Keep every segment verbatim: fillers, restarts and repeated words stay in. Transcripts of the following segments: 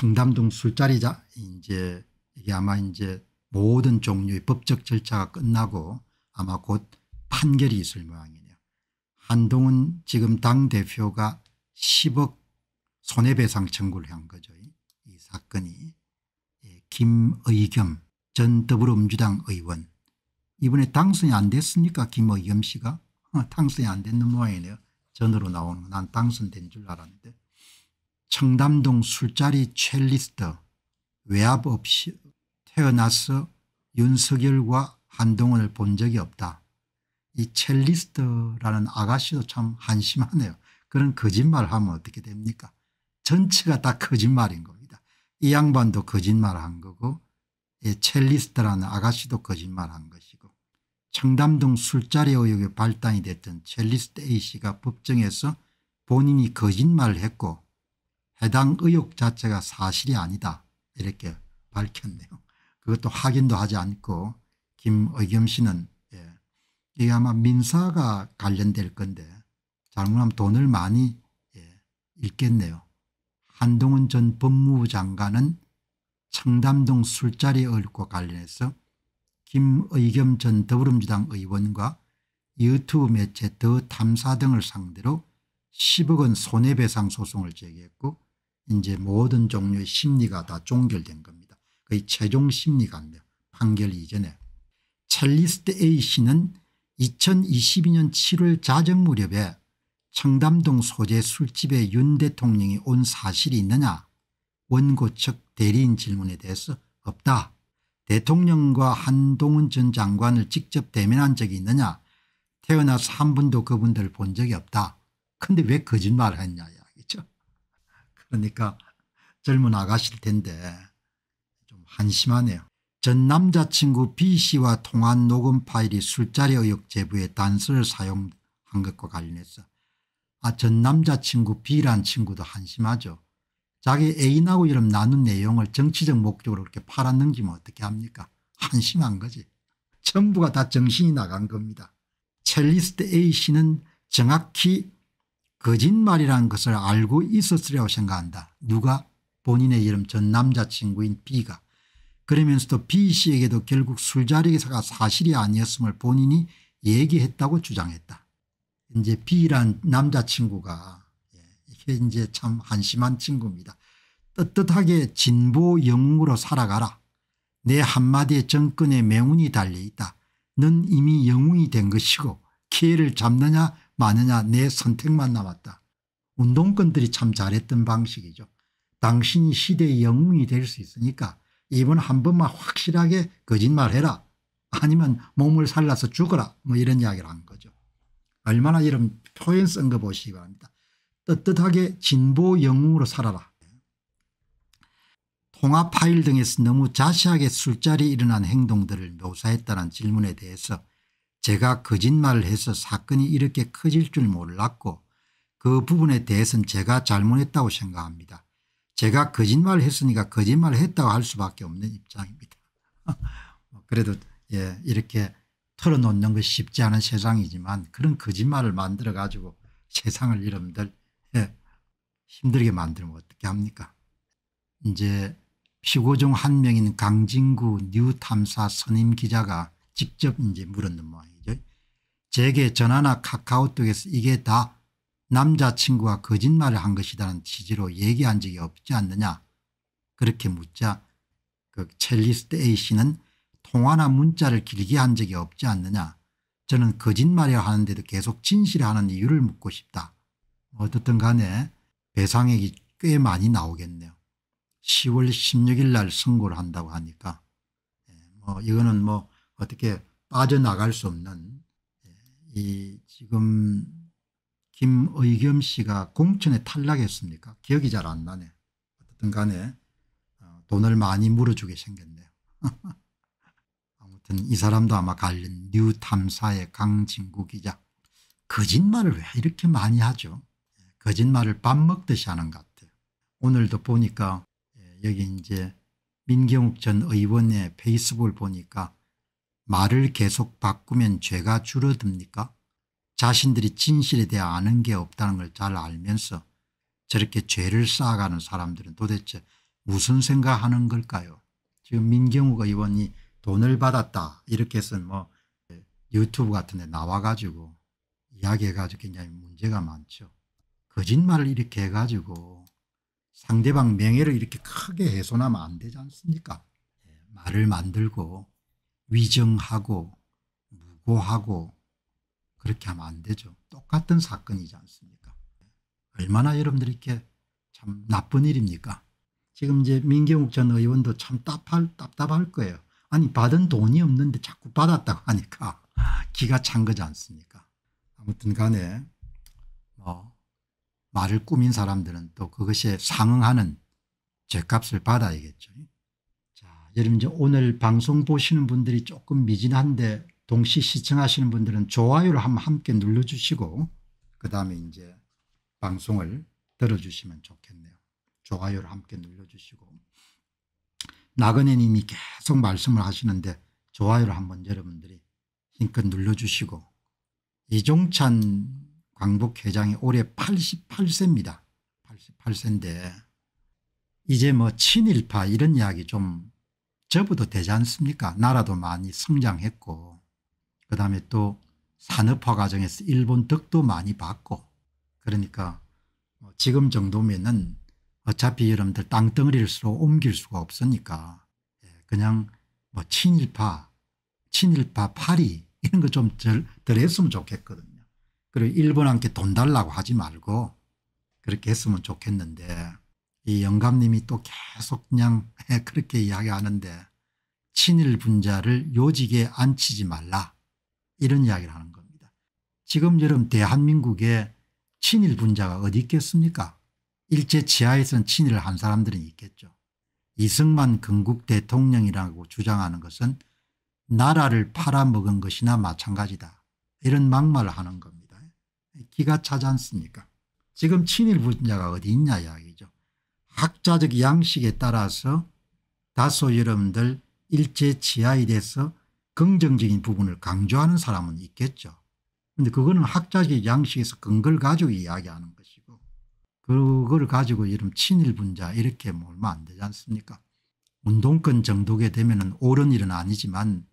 청담동 술자리자 이제 이게 아마 이제 모든 종류의 법적 절차가 끝나고 아마 곧 판결이 있을 모양이네요. 한동훈 지금 당대표가 십억 손해배상 청구를 한 거죠. 이 사건이. 김의겸 전 더불어민주당 의원. 이번에 당선이 안 됐습니까? 김의겸 씨가. 당선이 안 됐는 모양이네요. 전으로 나오는 건 난 당선된 줄 알았는데. 청담동 술자리 첼리스트 외압 없이 태어나서 윤석열과 한동훈을 본 적이 없다. 이 첼리스트라는 아가씨도 참 한심하네요. 그런 거짓말을 하면 어떻게 됩니까? 전체가 다 거짓말인 겁니다. 이 양반도 거짓말한 거고 이 첼리스트라는 아가씨도 거짓말한 것이고 청담동 술자리 의혹에 발단이 됐던 첼리스트 A씨가 법정에서 본인이 거짓말을 했고 해당 의혹 자체가 사실이 아니다 이렇게 밝혔네요. 그것도 확인도 하지 않고 김의겸 씨는 예, 이게 아마 민사가 관련될 건데 잘못하면 돈을 많이 예, 잃겠네요. 한동훈 전 법무부 장관은 청담동 술자리 의혹과 관련해서 김의겸 전 더불어민주당 의원과 유튜브 매체 더 탐사 등을 상대로 십억 원 손해배상 소송을 제기했고 이제 모든 종류의 심리가 다 종결된 겁니다. 거의 최종 심리가 판결 이전에. 첼리스트 A씨는 이천이십이년 칠월 자정 무렵에 청담동 소재 술집에 윤 대통령이 온 사실이 있느냐 원고 측 대리인 질문에 대해서 없다. 대통령과 한동훈 전 장관을 직접 대면한 적이 있느냐 태어나서 한 번도 그분들을 본 적이 없다. 근데 왜 거짓말을 했냐 이야기죠. 그러니까 젊은 아가씨일 텐데 좀 한심하네요. 전 남자친구 B씨와 통화한 녹음 파일이 술자리 의혹 제보에 단서를 사용한 것과 관련해서 아, 전 남자친구 B라는 친구도 한심하죠. 자기 애인하고 이런 나눈 내용을 정치적 목적으로 이렇게 팔아넘기면 어떻게 합니까? 한심한 거지. 전부가 다 정신이 나간 겁니다. 첼리스트 A씨는 정확히 거짓말이라는 것을 알고 있었으리라고 생각한다. 누가? 본인의 이름 전 남자친구인 B가. 그러면서도 B씨에게도 결국 술자리에서가 사실이 아니었음을 본인이 얘기했다고 주장했다. 이제 B란 남자친구가 이게 이제 참 한심한 친구입니다. 떳떳하게 진보 영웅으로 살아가라. 내 한마디에 정권의 명운이 달려있다. 넌 이미 영웅이 된 것이고 기회를 잡느냐 마느냐 내 선택만 남았다. 운동권들이 참 잘했던 방식이죠. 당신이 시대의 영웅이 될 수 있으니까 이번 한 번만 확실하게 거짓말해라. 아니면 몸을 살라서 죽어라. 뭐 이런 이야기를 한 거죠. 얼마나 이런 표현 쓴 거 보시기 바랍니다. 떳떳하게 진보 영웅으로 살아라. 통화 파일 등에서 너무 자세하게 술자리에 일어난 행동들을 묘사했다는 질문에 대해서 제가 거짓말을 해서 사건이 이렇게 커질 줄 몰랐고 그 부분에 대해서는 제가 잘못했다고 생각합니다. 제가 거짓말을 했으니까 거짓말을 했다고 할 수밖에 없는 입장입니다. 그래도 예, 이렇게 털어놓는 것이 쉽지 않은 세상이지만 그런 거짓말을 만들어 가지고 세상을 이름들 예, 힘들게 만들면 어떻게 합니까? 이제 피고 중 한 명인 강진구 뉴탐사 선임 기자가 직접 이제 물었는 모양이죠. 제게 전화나 카카오톡에서 이게 다 남자친구가 거짓말을 한 것이라는 취지로 얘기한 적이 없지 않느냐 그렇게 묻자 그 첼리스트 A씨는 통화나 문자를 길게 한 적이 없지 않느냐 저는 거짓말이라 하는데도 계속 진실하는 이유를 묻고 싶다. 어떻든 간에 배상액이 꽤 많이 나오겠네요. 시월 십육일 날 선고를 한다고 하니까 뭐 이거는 뭐 어떻게 빠져나갈 수 없는 이 지금 김의겸 씨가 공천에 탈락했습니까? 기억이 잘 안 나네. 어쨌든 간에 돈을 많이 물어주게 생겼네요. 아무튼 이 사람도 아마 관련 뉴탐사의 강진구 기자. 거짓말을 왜 이렇게 많이 하죠? 거짓말을 밥 먹듯이 하는 것 같아요. 오늘도 보니까 여기 이제 민경욱 전 의원의 페이스북을 보니까 말을 계속 바꾸면 죄가 줄어듭니까? 자신들이 진실에 대해 아는 게 없다는 걸 잘 알면서 저렇게 죄를 쌓아가는 사람들은 도대체 무슨 생각하는 걸까요? 지금 민경욱 의원이 돈을 받았다 이렇게 해서 뭐 유튜브 같은 데 나와가지고 이야기해가지고 굉장히 문제가 많죠. 거짓말을 이렇게 해가지고 상대방 명예를 이렇게 크게 훼손하면 안 되지 않습니까? 말을 만들고 위정하고 무고하고 그렇게 하면 안 되죠. 똑같은 사건이지 않습니까? 얼마나 여러분들이 이렇게 참 나쁜 일입니까? 지금 이제 민경욱 전 의원도 참 답할, 답답할 거예요. 아니 받은 돈이 없는데 자꾸 받았다고 하니까 기가 찬 거지 않습니까? 아무튼 간에 뭐 말을 꾸민 사람들은 또 그것에 상응하는 죄값을 받아야겠죠. 자, 여러분 이제 오늘 방송 보시는 분들이 조금 미진한데 동시 시청하시는 분들은 좋아요를 한번 함께 눌러주시고 그다음에 이제 방송을 들어주시면 좋겠네요. 좋아요를 함께 눌러주시고 나그네 님이 계속 말씀을 하시는데 좋아요를 한번 여러분들이 힘껏 눌러주시고 이종찬 광복회장이 올해 팔십팔 세입니다. 팔십팔 세인데 이제 뭐 친일파 이런 이야기 좀 접어도 되지 않습니까? 나라도 많이 성장했고 그다음에 또 산업화 과정에서 일본 덕도 많이 받고 그러니까 지금 정도면은 어차피 여러분들 땅덩어리를 서로 옮길 수가 없으니까 그냥 뭐 친일파 친일파 파리 이런 거 좀 덜 했으면 좋겠거든요. 그리고 일본한테 돈 달라고 하지 말고 그렇게 했으면 좋겠는데 이 영감님이 또 계속 그냥 그렇게 이야기하는데 친일 분자를 요직에 앉히지 말라 이런 이야기를 하는 겁니다. 지금 여러분 대한민국에 친일 분자가 어디 있겠습니까? 일제 치하에서는 친일을 한 사람들은 있겠죠. 이승만 건국 대통령이라고 주장하는 것은 나라를 팔아먹은 것이나 마찬가지다 이런 막말을 하는 겁니다. 기가 차지 않습니까? 지금 친일 분자가 어디 있냐 이야기죠. 학자적 양식에 따라서 다소 여러분들 일제 치하에 대해서 긍정적인 부분을 강조하는 사람은 있겠죠. 그런데 그거는 학자적 양식에서 근거를 가지고 이야기하는 것이고 그걸 가지고 이런 친일 분자 이렇게 몰면 안 되지 않습니까? 운동권 정도게 되면 옳은 일은 아니지만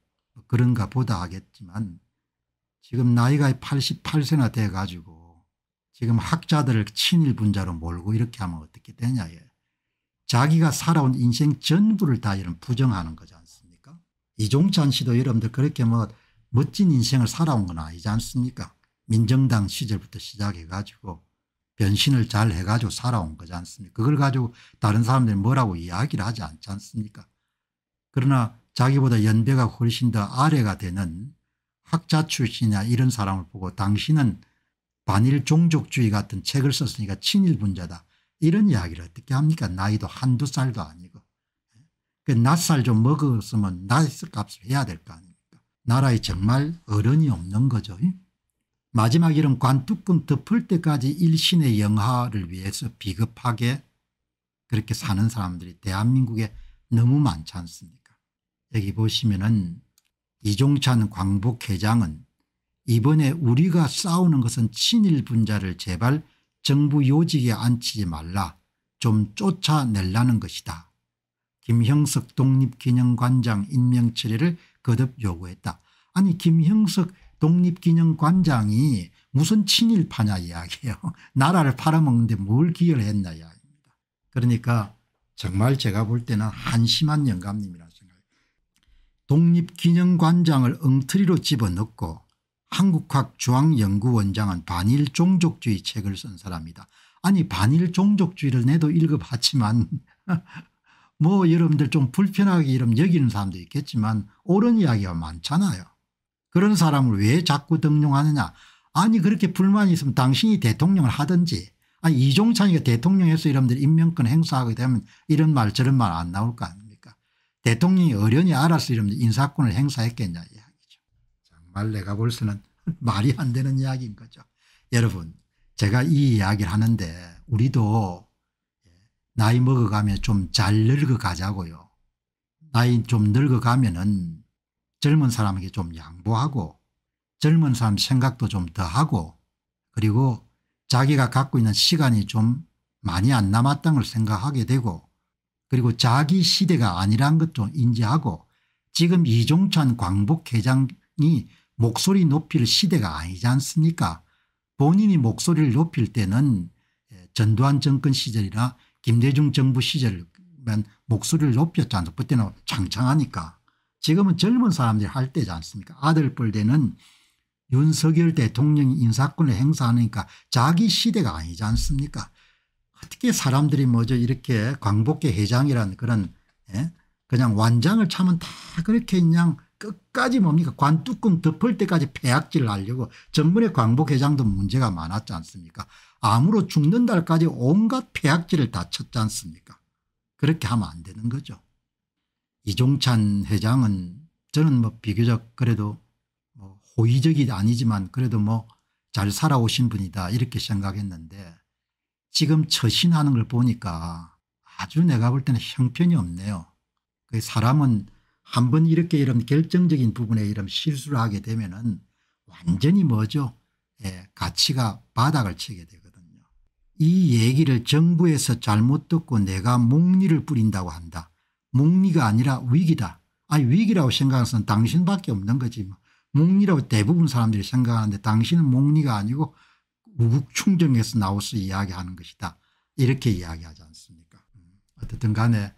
그런가 보다 하겠지만 지금 나이가 팔십팔 세나 돼가지고 지금 학자들을 친일 분자로 몰고 이렇게 하면 어떻게 되냐. 예. 자기가 살아온 인생 전부를 다 이런 부정하는 거지 않습니까? 이종찬 씨도 여러분들 그렇게 뭐 멋진 인생을 살아온 건 아니지 않습니까? 민정당 시절부터 시작해가지고 변신을 잘 해가지고 살아온 거지 않습니까? 그걸 가지고 다른 사람들이 뭐라고 이야기를 하지 않지 않습니까? 그러나 자기보다 연배가 훨씬 더 아래가 되는 학자 출신이나 이런 사람을 보고 당신은 반일 종족주의 같은 책을 썼으니까 친일 분자다. 이런 이야기를 어떻게 합니까? 나이도 한두 살도 아니고. 그 낯살 좀 먹었으면 낯살 값을 해야 될 거 아닙니까? 나라에 정말 어른이 없는 거죠. 마지막 이런 관뚜껑 덮을 때까지 일신의 영화를 위해서 비겁하게 그렇게 사는 사람들이 대한민국에 너무 많지 않습니까? 여기 보시면은 이종찬 광복회장은 이번에 우리가 싸우는 것은 친일 분자를 제발 정부 요직에 앉히지 말라. 좀 쫓아내라는 것이다. 김형석 독립기념관장 임명 처리를 거듭 요구했다. 아니 김형석 독립기념관장이 무슨 친일파냐 이야기예요. 나라를 팔아먹는데 뭘 기여를 했냐 이야기입니다. 그러니까 정말 제가 볼 때는 한심한 영감님이라 생각합니다. 독립기념관장을 엉터리로 집어넣고 한국학 중앙연구원장은 반일 종족주의 책을 쓴 사람이다. 아니 반일 종족주의를 내도 읽어봤지만 뭐 여러분들 좀 불편하게 이름 여기는 사람도 있겠지만 옳은 이야기가 많잖아요. 그런 사람을 왜 자꾸 등용하느냐. 아니 그렇게 불만이 있으면 당신이 대통령을 하든지 아니 이종찬이가 대통령에서 여러분들 임명권 행사하게 되면 이런 말 저런 말 안 나올 거 아닙니까? 대통령이 어련히 알아서 이러면 인사권을 행사했겠냐 이야기죠. 정말 내가 벌써는 말이 안 되는 이야기인 거죠. 여러분 제가 이 이야기를 하는데 우리도 나이 먹어가면 좀 잘 늙어가자고요. 나이 좀 늙어가면은 젊은 사람에게 좀 양보하고 젊은 사람 생각도 좀 더 하고 그리고 자기가 갖고 있는 시간이 좀 많이 안 남았다는 걸 생각하게 되고 그리고 자기 시대가 아니란 것 좀 인지하고 지금 이종찬 광복회장이 목소리 높일 시대가 아니지 않습니까? 본인이 목소리를 높일 때는 전두환 정권 시절이나 김대중 정부 시절만 목소리를 높였지 않습니까? 그때는 창창하니까. 지금은 젊은 사람들이 할 때지 않습니까? 아들 뻘 때는 윤석열 대통령이 인사권을 행사하니까 자기 시대가 아니지 않습니까? 어떻게 사람들이 뭐죠 이렇게 광복회 회장이라는 그런 예? 그냥 완장을 차면 다 그렇게 그냥 끝까지 뭡니까 관뚜껑 덮을 때까지 폐악질을 하려고 전번에 광복회장도 문제가 많았지 않습니까? 암으로 죽는 날까지 온갖 폐악질을 다 쳤지 않습니까? 그렇게 하면 안 되는 거죠. 이종찬 회장은 저는 뭐 비교적 그래도 뭐 호의적이 아니지만 그래도 뭐 잘 살아오신 분이다 이렇게 생각했는데 지금 처신하는 걸 보니까 아주 내가 볼 때는 형편이 없네요. 그 사람은 한 번 이렇게 이런 결정적인 부분에 이런 실수를 하게 되면은 완전히 뭐죠? 예, 가치가 바닥을 치게 되거든요. 이 얘기를 정부에서 잘못 듣고 내가 몽리를 뿌린다고 한다. 몽리가 아니라 위기다. 아니 위기라고 생각해서는 당신밖에 없는 거지. 몽리라고 대부분 사람들이 생각하는데 당신은 몽리가 아니고 우국충정에서 나와서 이야기하는 것이다. 이렇게 이야기하지 않습니까? 어쨌든 간에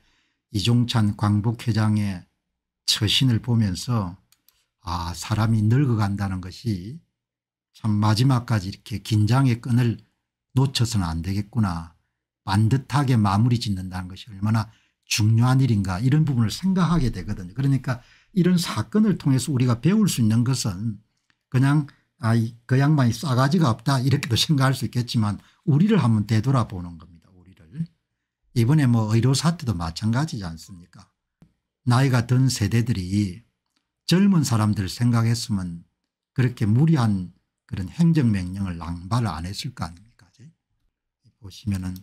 이종찬 광복회장의 처신을 보면서 아 사람이 늙어간다는 것이 참 마지막까지 이렇게 긴장의 끈을 놓쳐서는 안 되겠구나. 반듯하게 마무리 짓는다는 것이 얼마나 중요한 일인가 이런 부분을 생각하게 되거든요. 그러니까 이런 사건을 통해서 우리가 배울 수 있는 것은 그냥 아, 그 양반이 싸가지가 없다 이렇게도 생각할 수 있겠지만 우리를 한번 되돌아보는 겁니다. 우리를. 이번에 뭐 의료 사태도 마찬가지지 않습니까? 나이가 든 세대들이 젊은 사람들 생각했으면 그렇게 무리한 그런 행정명령을 낭발을 안 했을 거 아닙니까? 보시면은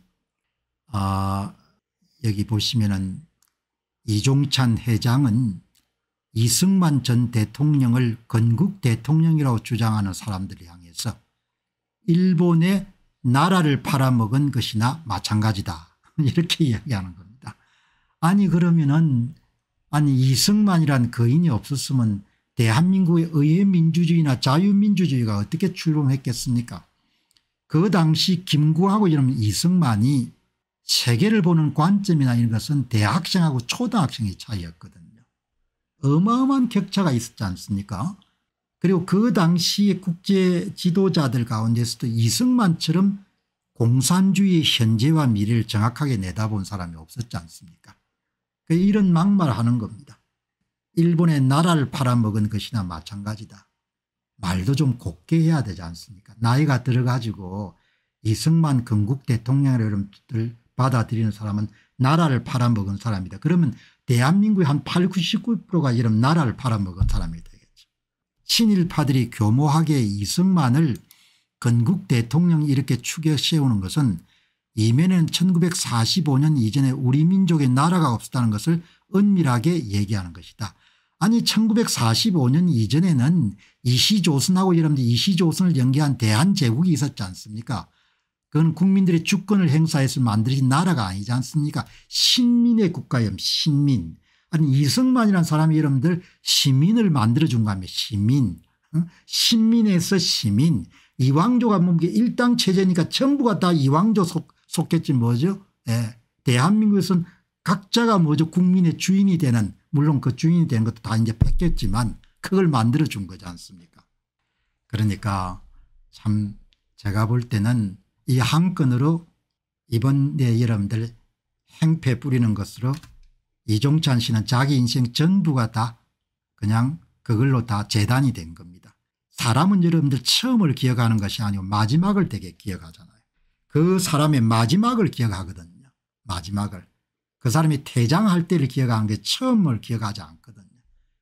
아 여기 보시면은 이종찬 회장은 이승만 전 대통령을 건국 대통령이라고 주장하는 사람들을 향해서 일본의 나라를 팔아먹은 것이나 마찬가지다. 이렇게 이야기하는 겁니다. 아니 그러면은 아니 이승만이란 거인이 없었으면 대한민국의 의회민주주의나 자유민주주의가 어떻게 출범했겠습니까? 그 당시 김구하고 이러면 이승만이 세계를 보는 관점이나 이런 것은 대학생하고 초등학생의 차이였거든요. 어마어마한 격차가 있었지 않습니까? 그리고 그 당시의 국제 지도자들 가운데서도 이승만처럼 공산주의의 현재와 미래를 정확하게 내다본 사람이 없었지 않습니까? 이런 막말을 하는 겁니다. 일본의 나라를 팔아먹은 것이나 마찬가지다. 말도 좀 곱게 해야 되지 않습니까? 나이가 들어가지고 이승만 건국 대통령을 받아들이는 사람은 나라를 팔아먹은 사람이다. 그러면 대한민국의 한 팔, 구십구 퍼센트가 이런 나라를 팔아먹은 사람이 되겠죠. 친일파들이 교묘하게 이승만을 건국 대통령이 이렇게 추격 세우는 것은 이면에는 천구백사십오 년 이전에 우리 민족의 나라가 없었다는 것을 은밀하게 얘기하는 것이다. 아니 천구백사십오 년 이전에는 이시조선하고 여러분들 이시조선을 연계한 대한제국이 있었지 않습니까? 그건 국민들의 주권을 행사해서 만들어진 나라가 아니지 않습니까? 신민의 국가예요. 신민. 아니 이승만이라는 사람이 여러분들 시민을 만들어준 거 아닙니까? 시민. 신민에서 시민. 이왕조가 뭔가 일당체제니까 전부가 다 이왕조 속, 속겠지 뭐죠. 예. 대한민국에서는 각자가 뭐죠 국민의 주인이 되는 물론 그 주인이 되는 것도 다 이제 뺏겼지만 그걸 만들어준 거지 않습니까? 그러니까 참 제가 볼 때는 이 한 건으로 이번에 여러분들 행패 뿌리는 것으로 이종찬 씨는 자기 인생 전부가 다 그냥 그걸로 다 재단이 된 겁니다. 사람은 여러분들 처음을 기억하는 것이 아니고 마지막을 되게 기억하잖아요. 그 사람의 마지막을 기억하거든요. 마지막을. 그 사람이 퇴장할 때를 기억하는 게 처음을 기억하지 않거든요.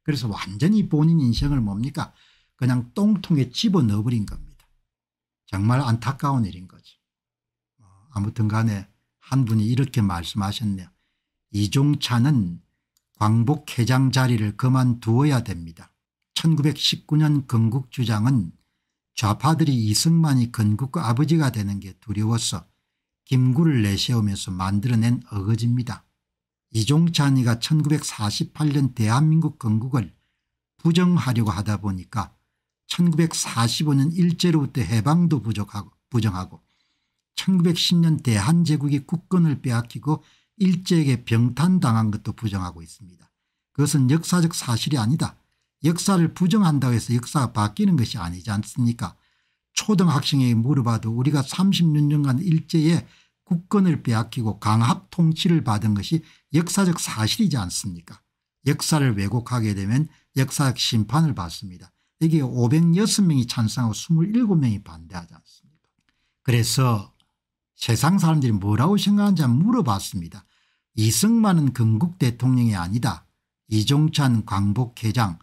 그래서 완전히 본인 인생을 뭡니까? 그냥 똥통에 집어넣어버린 겁니다. 정말 안타까운 일인 거지. 아무튼 간에 한 분이 이렇게 말씀하셨네요. 이종찬은 광복회장 자리를 그만두어야 됩니다. 천구백십구 년 건국 주장은 좌파들이 이승만이 건국 아버지가 되는 게 두려워서 김구를 내세우면서 만들어낸 어거지입니다. 이종찬이가 천구백사십팔 년 대한민국 건국을 부정하려고 하다 보니까 천구백사십오 년 일제로부터 해방도 부족하고 부정하고 천구백십 년 대한제국이 국권을 빼앗기고 일제에게 병탄당한 것도 부정하고 있습니다. 그것은 역사적 사실이 아니다. 역사를 부정한다고 해서 역사가 바뀌는 것이 아니지 않습니까? 초등학생에게 물어봐도 우리가 삼십육 년간 일제에 국권을 빼앗기고 강압통치를 받은 것이 역사적 사실이지 않습니까? 역사를 왜곡하게 되면 역사적 심판을 받습니다. 이게 오백육 명이 찬성하고 이십칠 명이 반대하지 않습니까? 그래서 세상 사람들이 뭐라고 생각하는지 물어봤습니다. 이승만은 건국 대통령이 아니다. 이종찬 광복회장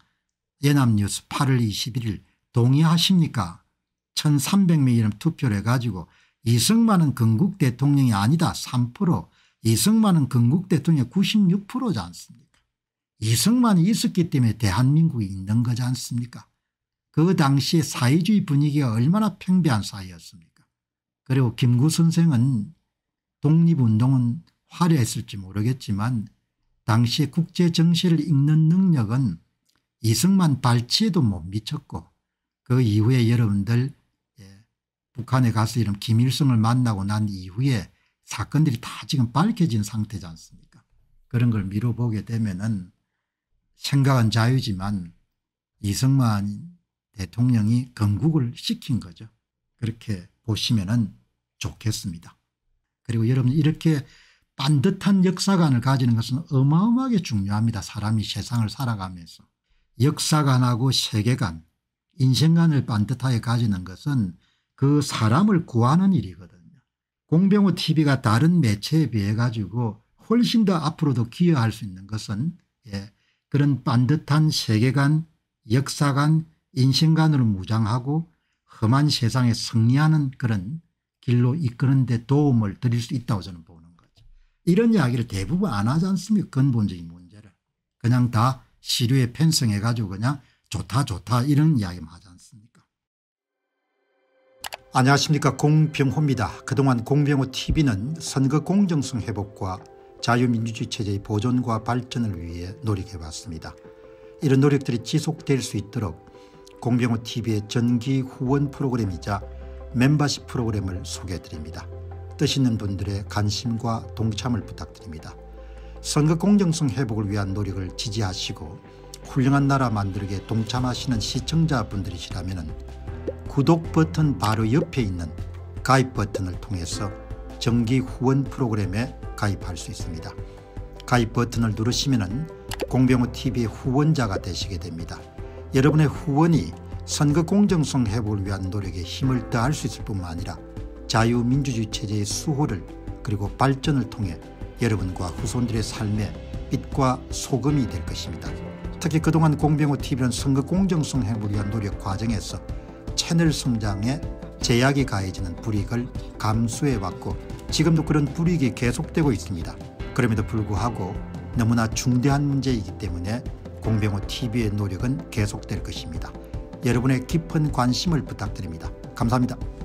연합뉴스 팔월 이십일일 동의하십니까? 천삼백 명이 이름 투표를 해가지고 이승만은 건국 대통령이 아니다 삼 퍼센트, 이승만은 건국 대통령의 구십육 퍼센트지 않습니까? 이승만이 있었기 때문에 대한민국이 있는 거지 않습니까? 그 당시에 사회주의 분위기가 얼마나 팽배한 사회였습니까? 그리고 김구 선생은 독립운동은 화려했을지 모르겠지만 당시에 국제정세를 읽는 능력은 이승만 발치에도 못 미쳤고, 그 이후에 여러분들 북한에 가서 이런 김일성을 만나고 난 이후에 사건들이 다 지금 밝혀진 상태지 않습니까? 그런 걸 미뤄보게 되면은 생각은 자유지만 이승만 대통령이 건국을 시킨 거죠. 그렇게 보시면은 좋겠습니다. 그리고 여러분 이렇게 반듯한 역사관을 가지는 것은 어마어마하게 중요합니다. 사람이 세상을 살아가면서 역사관하고 세계관, 인생관을 반듯하게 가지는 것은 그 사람을 구하는 일이거든요. 공병호 티비가 다른 매체에 비해 가지고 훨씬 더 앞으로도 기여할 수 있는 것은 예, 그런 반듯한 세계관, 역사관, 인생관으로 무장하고 험한 세상에 승리하는 그런 길로 이끄는 데 도움을 드릴 수 있다고 저는 보는 거죠. 이런 이야기를 대부분 안 하지 않습니까? 근본적인 문제를. 그냥 다 시류에 편성해 가지고 그냥 좋다 좋다 이런 이야기만 하지 않습니까? 안녕하십니까, 공병호입니다. 그동안 공병호티비는 선거 공정성 회복과 자유민주주의 체제의 보존과 발전을 위해 노력해봤습니다. 이런 노력들이 지속될 수 있도록 공병호티비의 정기 후원 프로그램이자 멤버십 프로그램을 소개해드립니다. 뜻 있는 분들의 관심과 동참을 부탁드립니다. 선거 공정성 회복을 위한 노력을 지지하시고 훌륭한 나라 만들기에 동참하시는 시청자분들이시라면 구독 버튼 바로 옆에 있는 가입 버튼을 통해서 정기 후원 프로그램에 가입할 수 있습니다. 가입 버튼을 누르시면 공병호티비의 후원자가 되시게 됩니다. 여러분의 후원이 선거 공정성 회복을 위한 노력에 힘을 더할 수 있을 뿐만 아니라 자유민주주의 체제의 수호를 그리고 발전을 통해 여러분과 후손들의 삶에 빛과 소금이 될 것입니다. 특히 그동안 공병호티비는 선거 공정성 회복을 위한 노력 과정에서 채널 성장에 제약이 가해지는 불이익을 감수해왔고 지금도 그런 불이익이 계속되고 있습니다. 그럼에도 불구하고 너무나 중대한 문제이기 때문에 공병호티비의 노력은 계속될 것입니다. 여러분의 깊은 관심을 부탁드립니다. 감사합니다.